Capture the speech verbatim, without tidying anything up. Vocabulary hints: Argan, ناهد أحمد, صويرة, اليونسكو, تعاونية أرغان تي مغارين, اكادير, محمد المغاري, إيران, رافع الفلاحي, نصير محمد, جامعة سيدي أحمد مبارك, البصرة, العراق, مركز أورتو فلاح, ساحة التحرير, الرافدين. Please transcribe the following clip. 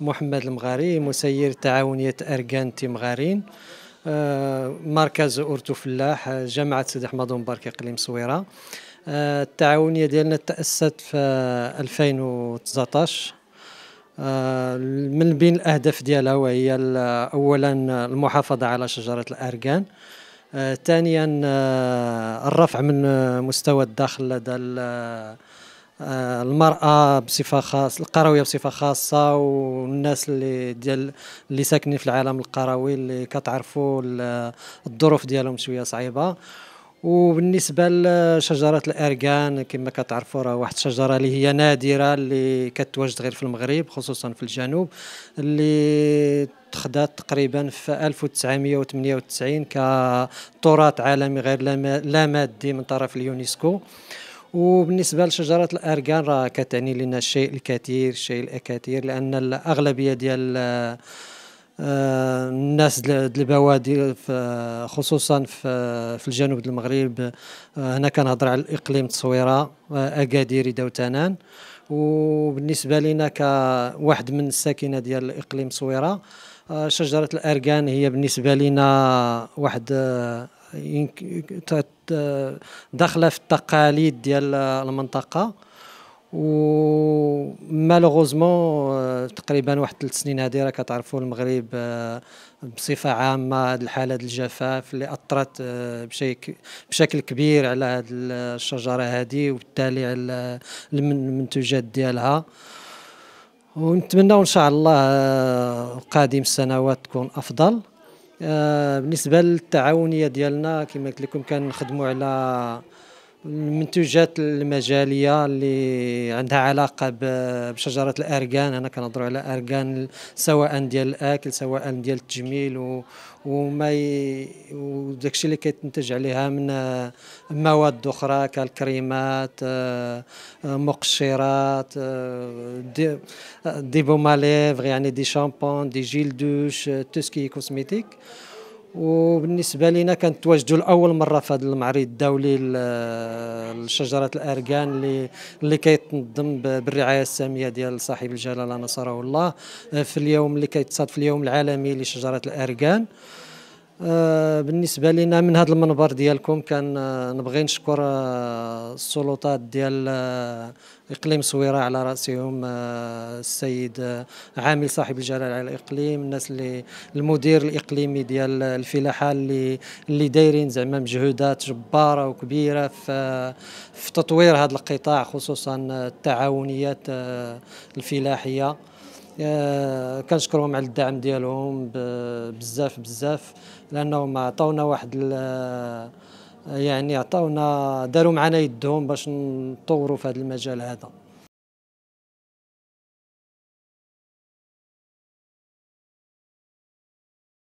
محمد المغاري مسير تعاونية أرغان تي مغارين، مركز أورتو فلاح، جامعة سيدي أحمد مبارك، إقليم صويرة. التعاونية ديالنا تأسست في ألفين وتسعطاش. من بين الأهداف ديالها وهي أولا المحافظة على شجرة الأرغان، ثانيا الرفع من مستوى الدخل لدى المرأة بصفة خاصة، القروية بصفة خاصة، والناس اللي ديال اللي ساكنين في العالم القروي اللي كتعرفوا الظروف ديالهم شوية صعيبة. وبالنسبة لشجرة الأرغان كما كتعرفوا راه واحد الشجرة اللي هي نادرة، اللي كتواجد غير في المغرب خصوصا في الجنوب، اللي تخدات تقريبا في ألف وتسعمائة وثمانية وتسعين كتراث عالمي غير لا مادي من طرف اليونسكو. وبالنسبه لشجره الأرغان راه كتعني لنا الشيء الكثير الشيء الكثير لان الاغلبيه ديال الناس د البوادي خصوصا في الجنوب د المغرب، هنا كنهضر على الاقليم صويرة، اكادير، دوتنان. وبالنسبه لنا كواحد من الساكنه ديال الاقليم صويرة، شجره الأرغان هي بالنسبه لنا واحد داخله في التقاليد ديال المنطقه. ومالوغوزمون تقريبا واحد ثلاث سنين هذه راه كتعرفوا المغرب بصفه عامه الحاله ديال الجفاف اللي اثرت بشكل كبير على هذه الشجره هذه وبالتالي على المنتوجات ديالها. ونتمنى ان شاء الله قادم السنوات تكون افضل. بالنسبه للتعاونيه ديالنا كما قلت لكم كنخدموا على المنتوجات المجاليه اللي عندها علاقه بشجره الأرغان. انا كنهضروا على أرغان سواء ديال الاكل سواء ديال التجميل وما ي... وداكشي اللي كيتنتج عليها من مواد اخرى كالكريمات، مقشرات، دي, دي بوماليفغ، يعني دي شامبون، دي جيل دوش، توسكي كوسميتيك. وبالنسبه لنا كنتواجدوا لاول مره في هذا المعرض الدولي لشجره الأرغان اللي اللي كيتنظم بالرعايه الساميه ديال صاحب الجلاله نصره الله في اليوم اللي كيتصادف اليوم العالمي لشجره الأرغان. بالنسبه لنا من هذا المنبر ديالكم كان نبغي نشكر السلطات ديال اقليم صويرة على راسهم السيد عامل صاحب الجلاله على الاقليم، الناس اللي المدير الاقليمي ديال الفلاحه اللي اللي دايرين زعما مجهودات جباره وكبيره في في تطوير هذا القطاع خصوصا التعاونيات الفلاحيه. كنشكرهم على الدعم ديالهم بزاف بزاف لانهم عطاونا واحد يعني عطاونا داروا معنا يدهم باش نطوروا في هذا المجال هذا.